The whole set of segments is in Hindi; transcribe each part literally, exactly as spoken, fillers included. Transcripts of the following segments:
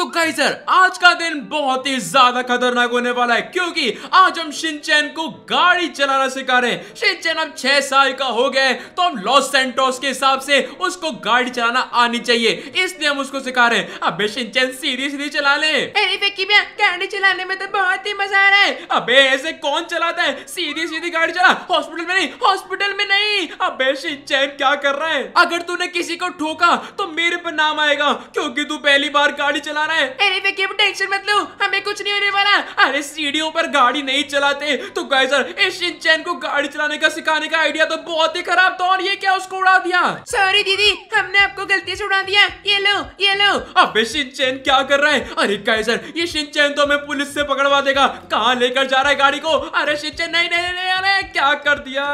तो गाइस सर आज का दिन बहुत ही ज्यादा खतरनाक होने वाला है क्योंकि आज हम शिनचैन को गाड़ी चलाना सिखा रहे हैं। शिनचैन अब छह साल का हो गया है तो हम लॉस सैंटोस के हिसाब से उसको गाड़ी चलाना आनी चाहिए, इसलिए हम उसको सिखा रहे हैं। अबे शिनचैन सीधी सीधी चला ले। अरे विक्की भैया गाड़ी चलाने में तो बहुत ही मजा आ रहा है। अबे ऐसे कौन चलाता है, सीधी सीधी गाड़ी चला। हॉस्पिटल में नहीं, हॉस्पिटल में नहीं। अबे शिनचैन क्या कर रहा है? अगर तूने किसी को ठोका तो मेरे पर नाम आएगा क्योंकि तू पहली बार गाड़ी चला रहा है। अरे विक्की टेंशन मत लो, हमें कुछ नहीं होने वाला। अरे सीढ़ियों पर गाड़ी नहीं चलाते। तो गाइस सर इस शिनचैन को गाड़ी चलाने का सिखाने का आइडिया तो बहुत ही खराब था और ये क्या उसको उड़ा दिया। सॉरी दीदी हमने आपको गलती से उड़ा दिया, ये लो ये लो। अबे शिनचैन क्या कर रहा है? अरे गाइस सर ये शिनचैन तो हमें पुलिस से पकड़वा देगा। कहाँ लेकर जा रहा है गाड़ी को? अरे शिनचैन नहीं नहीं नहीं, अरे क्या कर दिया।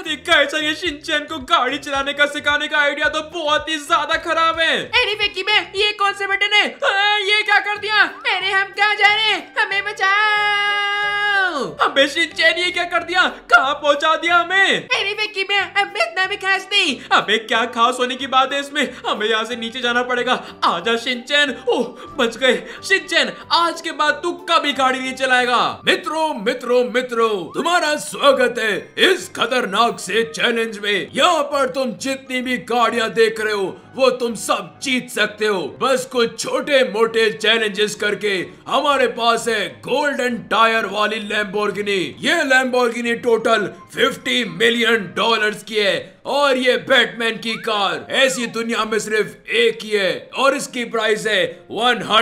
अरे गाइस सर ये शिनचैन को गाड़ी चलाने का सिखाने का आइडिया तो बहुत ही ज्यादा खराब है। अरे विक्की मैं ये कौन से बटन है, ये क्या कर दिया? अरे हम कहाँ जा रहे हैं, हमें बचाओ। अबे शिनचैन ये क्या कर दिया, कहाँ पहुँचा दिया हमें? अरे विक्की मैं अब इतना भी खास नहीं। अबे क्या खास होने की बात है इसमें, हमें यहाँ से नीचे जाना पड़ेगा। आजा शिनचैन। ओह बच गए शिनचैन, आज के बाद तू कभी गाड़ी नहीं चलाएगा। मित्रों मित्रों मित्रों तुम्हारा स्वागत है इस खतरनाक से चैलेंज में। यहाँ पर तुम जितनी भी गाड़ियाँ देख रहे हो वो तुम सब जीत सकते हो, बस कुछ छोटे मोटे चैलेंजेस करके। हमारे पास है गोल्डन टायर वाली लैम्बोर्गिनी। ये लैम्बोर्गिनी टोटल पचास मिलियन डॉलर्स की है और ये बैटमैन की कार ऐसी दुनिया में सिर्फ एक ही है और इसकी प्राइस है सौ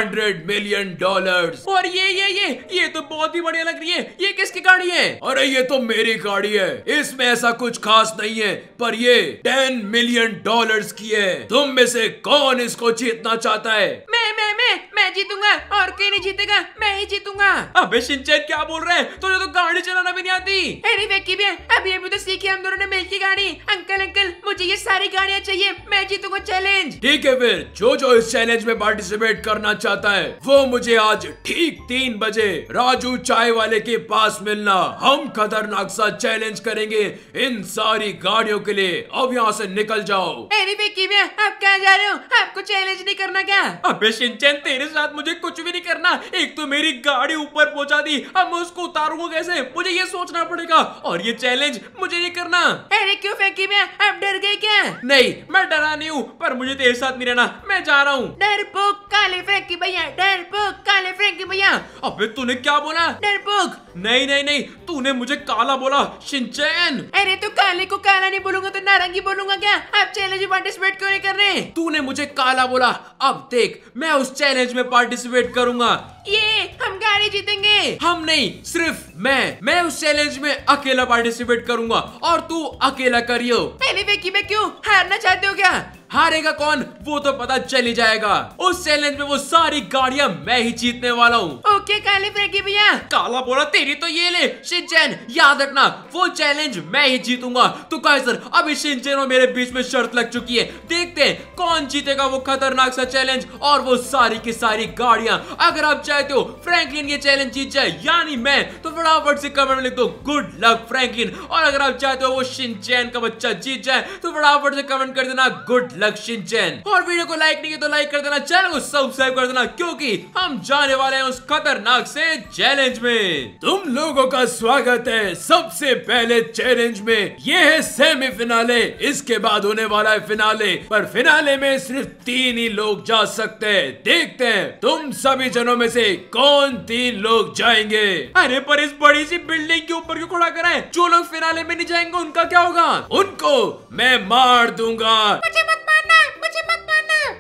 मिलियन डॉलर्स। और ये ये ये ये तो बहुत ही बढ़िया लग रही है, ये किसकी गाड़ी है? अरे ये तो मेरी गाड़ी है, इसमें ऐसा कुछ खास नहीं है, पर ये दस मिलियन डॉलर्स की है। तुम में से कौन इसको जीतना चाहता है? मैं मैं मैं मैं जीतूंगा, और कोई नहीं जीतेगा, मैं ही जीतूंगा। अबे शिनचैन क्या बोल रहे हैं, तुझे तो गाड़ी चलाना भी नहीं आती। अरे विक्की भैया अब ये भी तो सीखी हम दोनों ने मिलकर गाड़ी। अंकल अंकल मुझे ये सारी गाड़ियाँ चाहिए, मैं जीतूंगा चैलेंज। ठीक है फिर जो जो इस चैलेंज में पार्टिसिपेट करना चाहता है वो मुझे आज ठीक तीन बजे राजू चाय वाले के पास मिलना। हम खतरनाक सा चैलेंज करेंगे इन सारी गाड़ियों के लिए। अब यहाँ से निकल जाओ। अरे विक्की भैया आप कहाँ जा रहे हो, आपको चैलेंज नहीं करना क्या? अबे शिनचैन तेरे साथ मुझे कुछ भी नहीं करना। एक तो मेरी गाड़ी ऊपर पहुंचा दी, अब मैं उसको उतारूंगा कैसे मुझे ये सोचना पड़ेगा, और ये चैलेंज मुझे नहीं करना। अरे क्यों फैंकी मैं, आप डर गए क्या? नहीं मैं डरा नहीं हूँ, पर मुझे तेरे साथ नहीं रहना, मैं जा रहा हूँ। डरपोक काले फैंकी भैया, डरपोक काले फैंकी भैया। अबे तूने क्या बोला? डरपोक। नहीं नहीं नहीं तूने मुझे काला बोला शिनचैन। अरे तो काले को काला नहीं बोलूंगा तो नारंगी बोलूंगा क्या? आप चैलेंज में पार्टिसिपेट क्यों नहीं कर रहे? तूने मुझे काला बोला, अब देख मैं उस चैलेंज में पार्टिसिपेट करूंगा। ये हम गाड़ी जीतेंगे। हम नहीं, सिर्फ मैं मैं उस चैलेंज में अकेला पार्टिसिपेट करूंगा और तू अकेला करियो। अरे विक्की मैं क्यों, हारना चाहते हो क्या? हारेगा कौन वो तो पता चल ही जाएगा। उस चैलेंज में वो सारी गाड़ियाँ मैं ही जीतने वाला हूँ। ओके काले फ्रेंकी भैया। काला बोला तेरी तो ये ले। शिनचैन याद रखना वो चैलेंज मैं ही जीतूंगा। तो गाइस सर अभी शिनचैन और मेरे बीच में शर्त लग चुकी है, देखते हैं कौन जीतेगा वो खतरनाक सा चैलेंज और वो सारी की सारी गाड़ियाँ। अगर आप चाहते हो फ्रैंकलिन ये चैलेंज जीत जाए यानी मैं, तो फटाफट से कमेंट में लिख दो गुड लक फ्रैंकलिन। और अगर आप चाहते हो वो शिनचैन का बच्चा जीत जाए तो फटाफट से कमेंट कर देना गुड शिनचैन। और वीडियो को लाइक नहीं किया तो लाइक कर देना, चैनल को सब्सक्राइब कर देना क्योंकि हम जाने वाले हैं उस खतरनाक से चैलेंज में। तुम लोगों का स्वागत है सबसे पहले चैलेंज में। ये है सेमीफिनाले, इसके बाद होने वाला है फिनाले, पर फिनाले में सिर्फ तीन ही लोग जा सकते हैं। देखते हैं तुम सभी जनों में से कौन तीन लोग जाएंगे। अरे पर इस बड़ी सी बिल्डिंग के ऊपर क्यों खड़ा करा है? जो लोग फिनाले में नहीं जाएंगे उनका क्या होगा? उनको मैं मार दूंगा।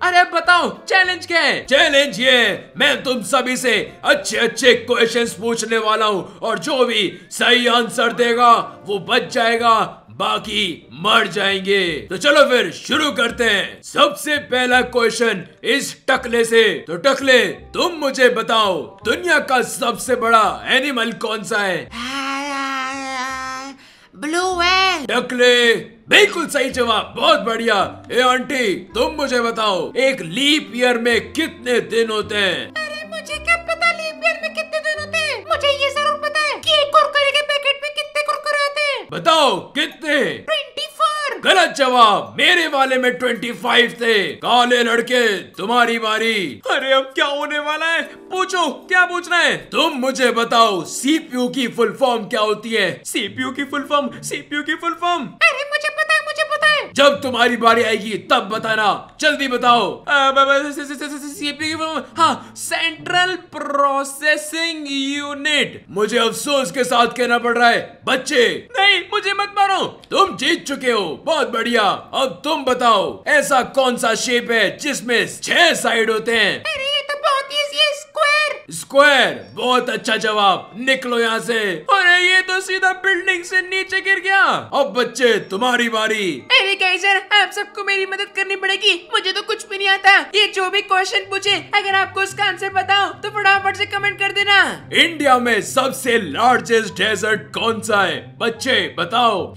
अरे बताओ चैलेंज क्या है? चैलेंज ये है मैं तुम सभी से अच्छे अच्छे क्वेश्चंस पूछने वाला हूँ और जो भी सही आंसर देगा वो बच जाएगा, बाकी मर जाएंगे। तो चलो फिर शुरू करते हैं। सबसे पहला क्वेश्चन इस टकले से। तो टकले तुम मुझे बताओ दुनिया का सबसे बड़ा एनिमल कौन सा है? Blue whale. टकले बिल्कुल सही जवाब, बहुत बढ़िया। ए आंटी तुम मुझे बताओ एक लीप ईयर में कितने दिन होते हैं? अरे मुझे क्या पता लीप ईयर में कितने दिन होते हैं, मुझे ये जरूर पता है कि एक कुरकुरे के पैकेट में कितने कुरकुरे आते हैं। बताओ कितने? Twenty four. गलत जवाब। मेरे वाले में पच्चीस थे। काले लड़के तुम्हारी बारी। अरे अब क्या होने वाला है? पूछो, क्या पूछना है? तुम मुझे बताओ सीपीयू की फुल फॉर्म क्या होती है? सीपीयू की फुल फॉर्म, सीपीयू की फुल फॉर्म। अरे मुझे पता है, मुझे पता है। जब तुम्हारी बारी आएगी तब बताना, जल्दी बताओ। सीपीयू की फुल फॉर्म, हाँ, सेंट्रल प्रोसेसिंग यूनिट। मुझे अफसोस के साथ कहना पड़ रहा है बच्चे, नहीं मुझे मत मारो, तुम जीत चुके हो। बहुत बढ़िया, अब तुम बताओ ऐसा कौन सा शेप है जिसमें छह साइड होते हैं? अरे ये तो बहुत इजी है, स्क्वायर। स्क्वायर, बहुत अच्छा जवाब। निकलो यहाँ से। अरे ये तो सीधा बिल्डिंग से नीचे गिर गया। अब बच्चे तुम्हारी बारी। अरे गाइस सर, आप सबको मेरी मदद करनी पड़ेगी, मुझे तो कुछ भी नहीं आता। ये जो भी क्वेश्चन पूछे, अगर आपको उसका आंसर बताओ तो फटाफट से कमेंट कर देना। इंडिया में सबसे लार्जेस्ट डेजर्ट कौन सा है? बच्चे बताओ।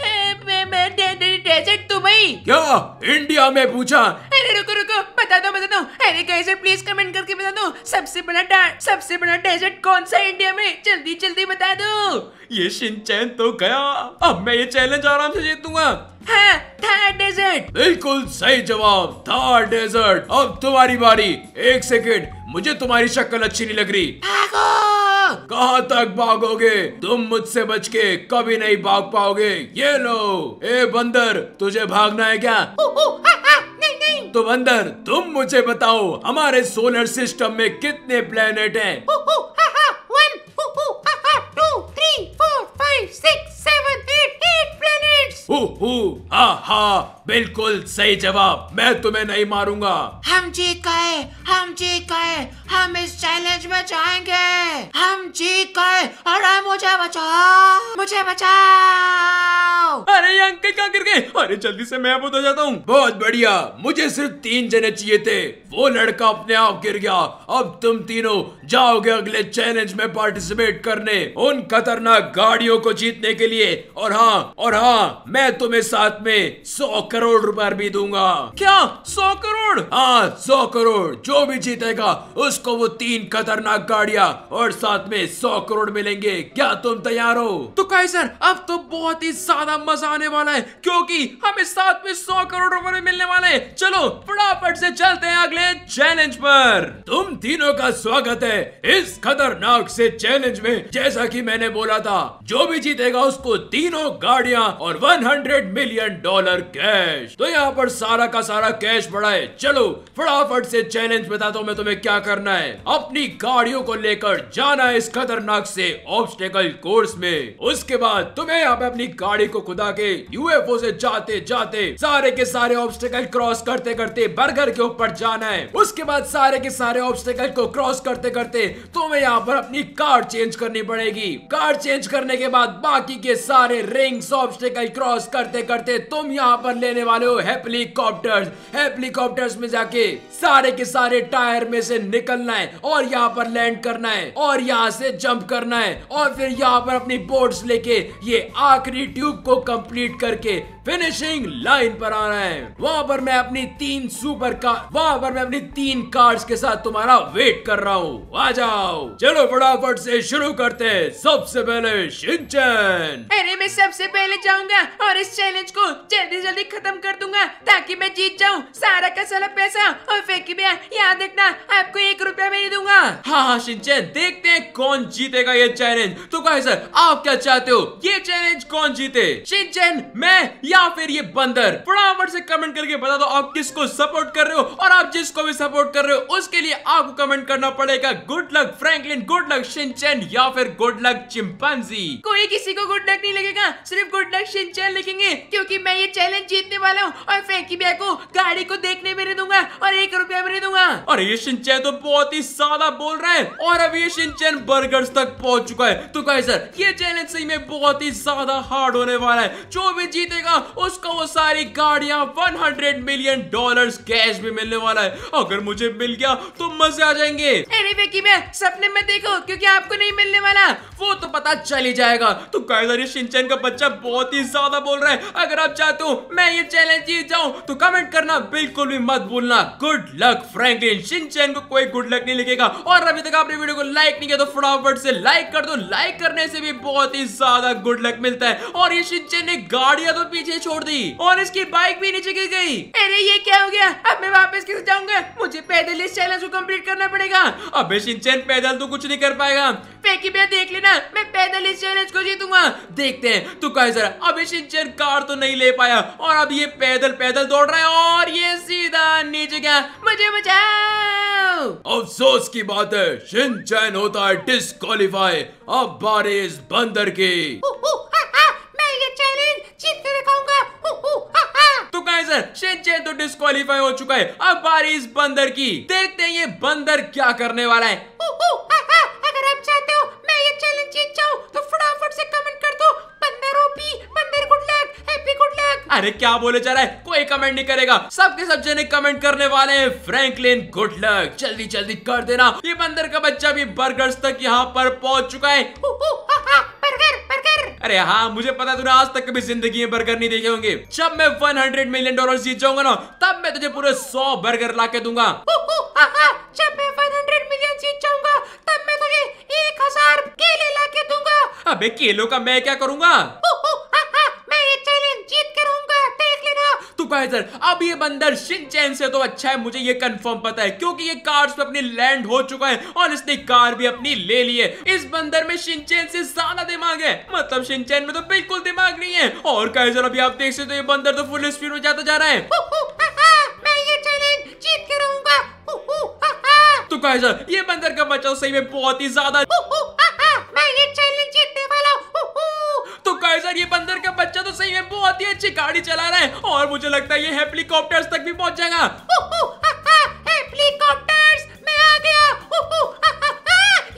Desert Dubai. क्या इंडिया में पूछा? अरे रुको रुको, बता दो बता दो। अरे कैसे, प्लीज कमेंट करके बता दो, सबसे बड़ा डांट सबसे बड़ा डेजर्ट कौन सा है इंडिया में? जल्दी जल्दी बता दो। ये शिनचैन तो गया, अब मैं ये चैलेंज आराम से जीतूंगा। हाँ, थार डेजर्ट। बिल्कुल सही जवाब, थार डेजर्ट। अब तुम्हारी बारी। एक सेकेंड, मुझे तुम्हारी शक्ल अच्छी नहीं लग रही। कहाँ तक भागोगे तुम? मुझसे बच के कभी नहीं भाग पाओगे। ये लो। ए बंदर, तुझे भागना है क्या? ओ, ओ, हा, हा, नहीं नहीं। तो बंदर तुम मुझे बताओ हमारे सोलर सिस्टम में कितने प्लेनेट हैं? ओ, ओ, हा, हा, वन, ओ, ओ, हा, हा, two, three, four, five, six, seven, eight, eight planets. ओ, ओ, हा, हा, बिल्कुल सही जवाब। मैं तुम्हें नहीं मारूंगा। हम जीत गए, हम जीत गए, हम इस चैलेंज में जाएंगे। हम जीत गए। अरे मुझे बचाओ, मुझे बचाओ। अरे ये अंकल कहाँ गिर गए? अरे जल्दी से मैं हो जाता हूँ। बहुत बढ़िया, मुझे सिर्फ तीन जने चाहिए थे, वो लड़का अपने आप गिर गया। अब तुम तीनों जाओगे अगले चैलेंज में पार्टिसिपेट करने, उन खतरनाक गाड़ियों को जीतने के लिए। और हाँ और हाँ, मैं तुम्हें साथ में सौ करोड़ रुपए भी दूंगा। क्या सौ करोड़? हाँ सौ करोड़। जो भी जीतेगा उसको वो तीन खतरनाक गाड़ियाँ और साथ में सौ करोड़ मिलेंगे। क्या तुम तैयार हो? तो काइजर, अब तो बहुत ही ज्यादा मजा आने वाला है, क्योंकि हमें साथ में सौ करोड़ रुपए मिलने वाले हैं। चलो फटाफट से चलते हैं अगले चैलेंज पर। तुम तीनों का स्वागत है इस खतरनाक से चैलेंज में। जैसा कि मैंने बोला था, जो भी जीतेगा उसको तीनों गाड़ियाँ और सौ मिलियन डॉलर कैश। तो यहाँ पर सारा का सारा कैश पड़ा है। चलो फटाफट से चैलेंज बताता हूँ मैं तुम्हें क्या करना है। अपनी गाड़ियों को लेकर जाना है इस खतरनाक से ऑब्स्टेकल कोर्स में। उसके बाद तुम्हें यहाँ पे अपनी गाड़ी को खुदा के यूएफओ से जाते जाते सारे के सारे ऑब्स्टेकल क्रॉस करते करते बर्गर के ऊपर जाना है। उसके बाद सारे के सारे ऑब्स्टेकल को क्रॉस करते करते तुम्हें यहाँ पर अपनी कार चेंज करनी पड़ेगी। कार चेंज करने के बाद बाकी के सारे रिंग्स ऑब्स्टेकल क्रॉस करते करते तुम यहाँ पर लेने वाले हो हेलीकॉप्टर्स। हेलीकॉप्टर्स में जाके सारे के सारे टायर में से निकलना है और यहाँ पर लैंड करना है और यहाँ से जंप करना है और फिर यहाँ पर अपनी बोर्ड्स लेके ये आखिरी ट्यूब को कंप्लीट करके फिनिशिंग लाइन पर आना है। वहाँ पर मैं अपनी तीन सुपर कार वहाँ पर मैं अपनी तीन कार्स के साथ तुम्हारा वेट कर रहा हूँ, आ जाओ। चलो फटाफट से शुरू करते हैं। सबसे पहले शिनचैन। अरे मैं सबसे पहले जाऊंगा और इस चैलेंज को जल्दी जल्दी खत्म कर दूंगा ताकि मैं जीत जाऊँ सारा का सारा पैसा। और फेंकी भैया याद रखना, आपको एक रुपया मैं नहीं दूंगा। हाँ हाँ शिनचैन, देखते हैं कौन जीतेगा ये चैलेंज। तो गाइस सर, आप क्या चाहते हो ये चैलेंज कौन जीते, शिनचैन, मैं या फिर ये बंदर? फटाफट से कमेंट करके बता दो आप किसको सपोर्ट कर रहे हो। और आप जिसको भी सपोर्ट कर रहे हो उसके लिए आपको कमेंट करना पड़ेगा good luck Franklin, good luck Shinchan या फिर गुड लक चिंपांजी। कोई किसी को गुड लक नहीं लगेगा, सिर्फ गुड लक शिनचैन लिखेंगे, क्योंकि मैं ये चैलेंज जीतने वाला हूँ। और फ्रैंकी भैया को गाड़ी को देखने में नहीं दूंगा और एक रुपया भी नहीं दूंगा। और ये शिनचैन तो बहुत ही ज्यादा बोल रहा है और अब ये शिनचैन बर्गर्स तक पहुंच चुका है। तो गाइस सर, ये चैलेंज सही में बहुत ही ज्यादा हार्ड होने वाला है। जो भी जीतेगा उसको वो सारी गाड़ियां सौ मिलियन डॉलर्स कैश भी मिलने वाला है। अगर मुझे मिल गया तो मजे आ जाएंगे। अरे विकी मैं सपने में देखो, क्योंकि आपको नहीं मिलने वाला, वो तो पता चल ही जाएगा। तो गाइस ये शिनचैन का बच्चा बहुत ही ज्यादा बोल रहा है। अगर आप चाहते हो मैं ये चैलेंज जीत जाऊं तो कमेंट करना बिल्कुल भी मत भूलना। Good luck Frank Franklin Shinchan को कोई गुड लक नहीं लिखेगा। और अभी तक आपने वीडियो को लाइक नहीं किया तो फटाफट से लाइक कर दो, लाइक करने से भी बहुत ही ज्यादा गुड लक मिलता है। और ये शिनचैन ने गाड़ियां तो पीछे छोड़ दी और इसकी बाइक भी नीचे गिर गई। अरे ये क्या हो गया, अब मैं वापस कैसे जाऊंगा, मुझे पैदल इस चैलेंज को कंप्लीट करना पड़ेगा। अबे शिनचैन पैदल तो कुछ नहीं कर पाएगा, फेंकी भैया देख लेना मैं पैदल इस चैलेंज को जीतूंगा। देखते हैं तो कहे जरा। अबे शिनचैन कार तो नहीं ले पाया और अब ये पैदल पैदल दौड़ रहा है और ये सीधा नीचे गया। मुझे बचाओ। अफसोस की बात है, शिनचैन होता है डिस्क्वालीफाई अब बारी इस बंदर की। शिनचैन तो डिस्क्वालीफाई हो चुका है, अब बारी इस बंदर की। देखते हैं ये बंदर क्या करने वाला है। अगर आप चाहते हो मैं ये चैलेंज जीत जाऊं तो फटाफट से कमेंट कर दो बंदर ओपी, बंदर good luck, happy good luck. अरे क्या बोले जा रहा है, कोई कमेंट नहीं करेगा, सबके सब जने कमेंट करने वाले हैं फ्रैंकलिन गुड लक। जल्दी जल्दी कर देना। ये बंदर का बच्चा भी बर्गर्स तक यहाँ पर पहुँच चुका है। अरे हाँ, मुझे पता तूने आज तक कभी जिंदगी में बर्गर नहीं देखे होंगे। जब मैं सौ मिलियन डॉलर जीत जाऊंगा ना तब मैं तुझे पूरे सौ बर्गर ला के दूंगा। जब मैं सौ मिलियन जीत जाऊंगा तब मैं तुझे एक हजार केले ला के दूंगा। अबे केलों का मैं क्या करूंगा, अब ये बंदर शिनचैन से तो अच्छा है, मुझे ये कंफर्म पता है क्योंकि ये कार्स पे अपनी लैंड हो चुका है और इसने कार भी अपनी ले ली है। इस बंदर में शिनचैन से ज़्यादा दिमाग है, मतलब शिनचैन में तो बिल्कुल दिमाग नहीं है। और काइजर अभी आप देख सकते हो ये बंदर तो फुल स्पीड में जाता जा रहा है। मैं ये चैलेंज जीत के रहूंगा। तो काइजर ये बंदर का बचाव सही में बहुत ही ज्यादा। ये बंदर का बच्चा तो सही में बहुत ही अच्छी गाड़ी चला रहा है और मुझे लगता है ये हेलीकॉप्टर्स तक भी पहुंच जाएगा। हेलीकॉप्टर्स, मैं आ गया।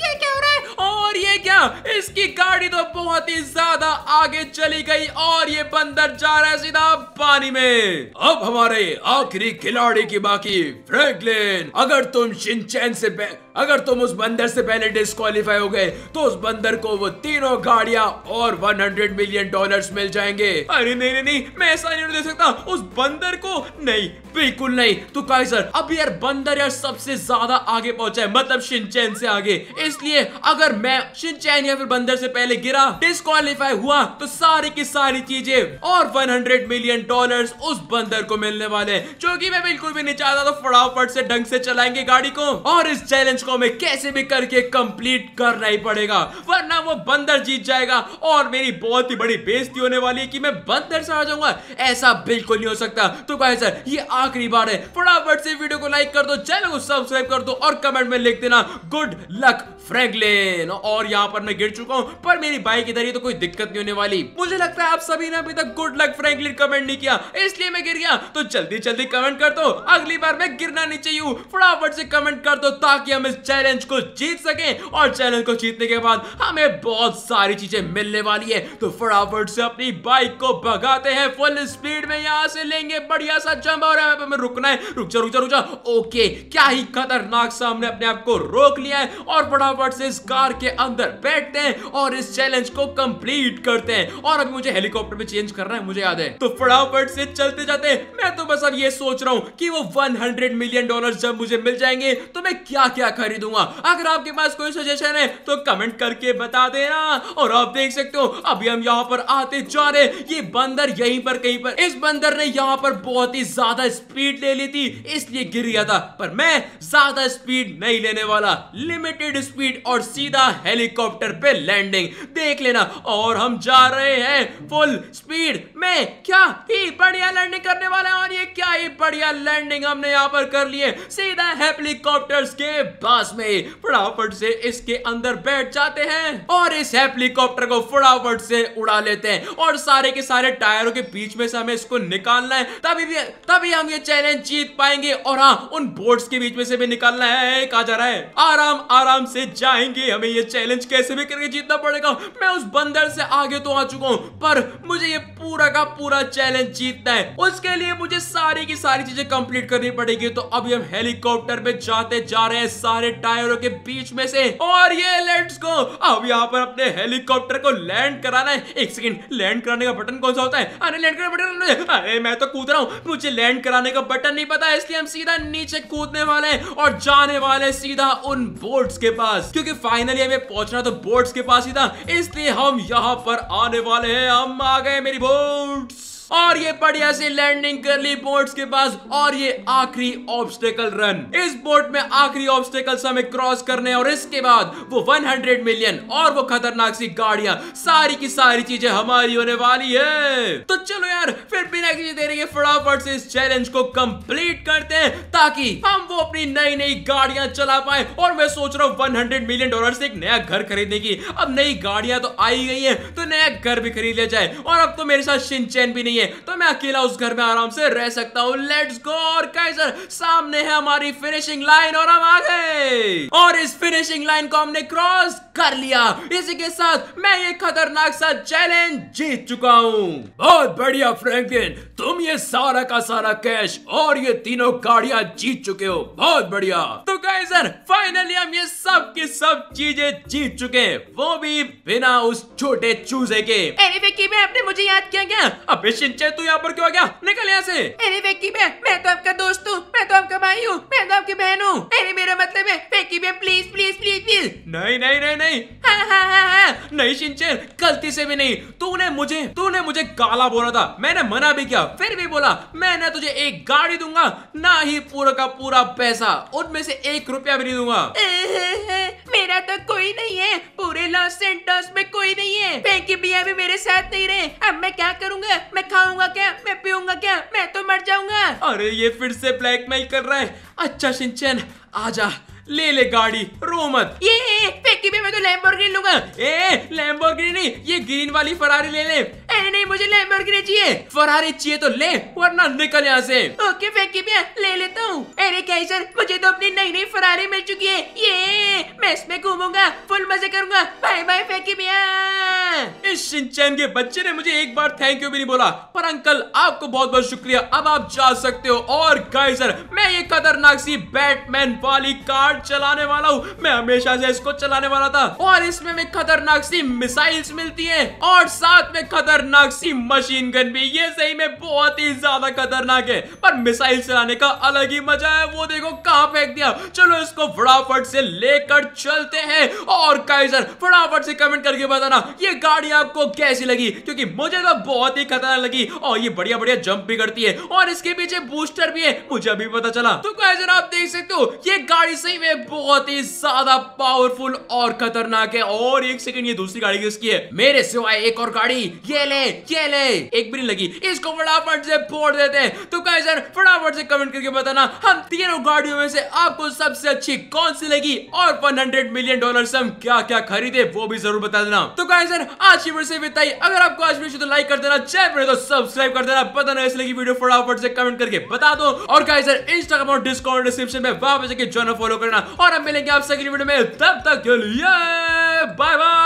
ये क्या हो रहा है? और ये क्या, इसकी गाड़ी तो बहुत ही ज्यादा आगे चली गई और ये बंदर जा रहा है सीधा पानी में। अब हमारे आखिरी खिलाड़ी की बाकी फ्रैंकलिन, अगर तुम शिनचैन से अगर तुम उस बंदर से पहले डिस्क्वालीफाई हो गए तो उस बंदर को वो तीनों गाड़ियां और सौ मिलियन डॉलर्स मिल जाएंगे। अरे नहीं नहीं नहीं, मैं ऐसा नहीं दे सकता उस बंदर को, नहीं बिल्कुल नहीं। तो काइजर अब यार बंदर यार सबसे ज्यादा आगे पहुंचा है, मतलब शिनचैन से आगे, इसलिए अगर मैं शिनचैन या फिर बंदर से पहले गिरा, डिस्क्वालीफाई हुआ तो सारी की सारी चीजें और सौ मिलियन डॉलर्स उस बंदर को मिलने वाले हैं, जो कि मैं बिल्कुल भी नहीं चाहता। तो फटाफट से ढंग से चलाएंगे गाड़ी को और इस चैलेंज को मैं कैसे भी करके कंप्लीट करना ही पड़ेगा, वरना वो बंदर जीत जाएगा और मेरी बहुत ही बड़ी बेइज्जती होने वाली है कि मैं बंदर से आ जाऊंगा। ऐसा बिल्कुल नहीं हो सकता। तो गाइस ये आखिरी बार है, फटाफट से वीडियो को लाइक कर दो, चैनल को सब्सक्राइब कर दो और कमेंट में लिख देना गुड लक फ्रैंकलिन। और यहाँ पर मैं गिर चुका हूँ पर मेरी बाइक इधर ही तो कोई दिक्कत नहीं होने वाली। मुझे लगता है आप सभी ने अभी तक गुड लक फ्रैंकलिन कमेंट नहीं किया इसलिए मैं गिर गया। तो जल्दी जल्दी कमेंट कर दो, अगली बार मैं गिरना नहीं चाहिए, फटाफट से कमेंट कर दो ताकि हम इस चैलेंज को जीत सके। और चैलेंज को जीतने के बाद हमें बहुत सारी चीजें मिलने वाली है। तो फटाफट से अपनी बाइक को भगाते हैं फुल स्पीड में, यहाँ से लेंगे बढ़िया सा जंप और यहाँ पे हमें रुकना है। रुक जा रुक जा रुक जा, ओके क्या ही खतरनाक सा हमने अपने आप को रोक लिया है। और फटाफट से इस कार के अंदर बैठते हैं और इस चैलेंज को कंप्लीट करते हैं। और अभी मुझे हेलीकॉप्टर में चेंज करना है, मुझे याद है। तो फटाफट से चलते जाते हैं। मैं तो बस अब ये सोच रहा हूँ कि वो सौ मिलियन डॉलर जब मुझे मिल जाएंगे तो मैं क्या क्या खरीदूंगा। अगर आपके पास कोई सजेशन है तो कमेंट करके बता देना। और आप देख सकते हो अभी हम यहाँ पर आते जा रहे, ये बंदर यहीं पर कहीं पर, इस बंदर ने यहाँ पर बहुत ही ज्यादा स्पीड ले ली थी इसलिए गिर गया था, पर मैं ज्यादा स्पीड नहीं लेने वाला, लिमिटेड स्पीड और सीधा हेलीकॉप्टर पे लैंडिंग देख लेना। और हम जा रहे हैं फुल स्पीड में, क्या ही बढ़िया लैंडिंग करने वाले हैं। और ये क्या ही बढ़िया लैंडिंग हमने यहाँ पर कर लिए सीधा हेलीकॉप्टर्स के पास में। फटाफट से इसके अंदर बैठ जाते हैं और इस हेलीकॉप्टर को फटाफट से उड़ा लेते हैं और सारे के सारे टायरों के बीच में से हमें इसको निकालना है, तभी भी तभी हम ये चैलेंज जीत पाएंगे। और हाँ, उन बोर्ड्स के बीच में से भी निकालना है। कहा जा रहा है आराम आराम से जाएंगे, हमें ये चैलेंज कैसे भी करके जीतना पड़ेगा। मैं उस बंदर से आगे तो आ चुका हूँ पर मुझे ये पूरा का पूरा चैलेंज जीतना है, उसके लिए मुझे सारी की सारी चीजें कंप्लीट करनी पड़ेगी। तो अभी हम हेलीकॉप्टर पे जाते जा रहे हैं, सारे टायरों के बीच में से। और ये लेट्स गो। अब यहाँ पर अपने हेलीकॉप्टर को लैंड कराना है। एक सेकंड, लैंड कराने का बटन कौन सा होता है? अरे लैंड कराने का बटन, अरे मैं तो कूद रहा हूँ, मुझे लैंड कराने का बटन नहीं पता, इसलिए हम सीधा नीचे कूदने वाले हैं और जाने वाले सीधा उन बोट्स के पास, क्योंकि फाइनली हमें पहुंचना तो बोट्स के पास ही था, इसलिए हम यहाँ पर आने वाले हैं। हम आ गए मेरी बोट्स, और ये बढ़िया से लैंडिंग कर ली बोट्स के पास। और ये आखिरी ऑब्स्टेकल रन, इस बोट में आखिरी ऑब्स्टेकल्स हमें क्रॉस करने हैं और इसके बाद वो सौ मिलियन और वो खतरनाक सी गाड़ियां, सारी की सारी चीजें हमारी होने वाली है। तो चलो यार, फिर बिना किसी देरी के फटाफट से इस चैलेंज को कंप्लीट करते हैं ताकि हम वो अपनी नई नई गाड़ियां चला पाए। और मैं सोच रहा हूँ वन हंड्रेड मिलियन डॉलर से एक नया घर खरीदने की। अब नई गाड़ियां तो आई गई है तो नया घर भी खरीद लिया जाए। और अब तो मेरे साथ शिनचैन भी नहीं, तो मैं अकेला उस घर में आराम से रह सकता हूँ। Let's go. और काइजर, सामने है हमारी फिनिशिंग लाइन और हम आ गए और इस फिनिशिंग लाइन को हमने क्रॉस कर लिया। इसी के साथ मैं ये खतरनाक सा चैलेंज जीत चुका हूँ। बहुत बढ़िया फ्रैंकलिन, तुम ये सारा का सारा कैश और ये तीनों गाड़ियां जीत चुके हो। बहुत बढ़िया। तो काइजर, फाइनली हम ये सब की सब चीजें जीत चुके, वो भी बिना उस छोटे चूजे के। आपने मुझे याद किया क्या? अब शिनचैन तू यहाँ पर क्यों आ गया? निकल यहाँ से। अरे वेकी बे, मैं तो आपका दोस्त हूँ, मैं तो आपका भाई हूँ, मैं तो आपकी बहन हूँ। अरे मेरा मतलब है वेकी बे, प्लीज प्लीज प्लीज प्लीज। नहीं नहीं नहीं नहीं, हाँ हाँ हाँ हाँ नहीं शिनचैन, गलती से भी नहीं। तूने मुझे तूने मुझे काला बोला था, मैंने मना भी किया, फिर भी बोला मैं ना तुझे एक गाड़ी दूंगा ना ही पूरा का पूरा पैसा, उनमें से एक रुपया भी नहीं दूंगा। मेरा तो कोई नहीं है, पूरे लॉस सेंटर्स में कोई नहीं है। वेकी भैया भी मेरे साथ नहीं रहे। अब मैं क्या करूँगा? मैं खाऊंगा क्या? मैं पीऊंगा क्या? मैं तो मर जाऊंगा। अरे ये फिर से ब्लैकमेल कर रहा है। अच्छा शिनचैन, आजा, ले ले गाड़ी, रो मत। ये फेंकी भी, मैं तो लैम्बोर्गिनी लूंगा। ए लैम्बोर्गिनी नहीं, ये ग्रीन वाली फरारी ले ले। ए नहीं, मुझे लैम्बोर्गिनी चाहिए। फरारी चाहिए तो ले, वरना निकल यहाँ से। ओके फेंकी भी, ले लेता हूँ। अरे कैसर, मुझे तो अपनी नई नई फरारी मिल चुकी है, ये मैं इसमें घूमूंगा, फुल मजे करूंगा। बाय बाय फेंकी भी। इस शिनचैन के बच्चे ने मुझे एक बार थैंक यू भी नहीं बोला। पर अंकल, आपको बहुत बहुत शुक्रिया, अब आप जा सकते हो। और कैसर, मैं ये खतरनाक सी बैटमैन वाली कार चलाने वाला हूँ, मैं हमेशा से इसको चलाने वाला था। और इसमें में खतरनाक सी मिसाइल्स मिलती हैं और साथ में खतरनाक सी मशीन गन भी। ये सही में बहुत ही ज़्यादा खतरनाक है, पर मिसाइल चलाने का अलग ही मजा है। वो देखो कहाँ फेंक दिया। चलो इसको फटाफट से लेकर चलते हैं। और काइजर, फटाफट से कमेंट करके बताना ये गाड़ी आपको कैसी लगी, क्योंकि मुझे तो बहुत ही खतरनाक लगी। और ये बढ़िया बढ़िया जंप भी करती है और इसके पीछे बूस्टर भी है, मुझे अभी पता चला। तो काइजर, आप देख सकते हो ये गाड़ी सही में बहुत ही ज्यादा पावरफुल और खतरनाक है। और एक सेकंड, ये दूसरी गाड़ी किसकी है? मेरे सिवाय एक और गाड़ी, ये ले ये ले, एक भी नहीं लगी। इसको फटाफट से फोड़ देते हैं। तो काइजर, फटाफट से कमेंट करके बताना हम तीनों गाड़ियों में से आपको सबसे अच्छी कौन सी लगी और सौ मिलियन डॉलर से हम क्या क्या खरीदे वो भी जरूर बता देना। तो काइजर, आज की वीडियो से विदाई। अगर आपको आज वीडियो तो लाइक कर देना, चैनल पर तो सब्सक्राइब कर देना, पता नहीं ऐसी लगी वीडियो फटाफट से कमेंट करके बता दो। और काइजर, इंस्टाग्राम और डिस्कॉर्ड डिस्क्रिप्शन में वापस जाके ज्वाइन फॉलो करना। और हम मिलेंगे आपसे अगली वीडियो में, तब तक के लिए बाय बाय।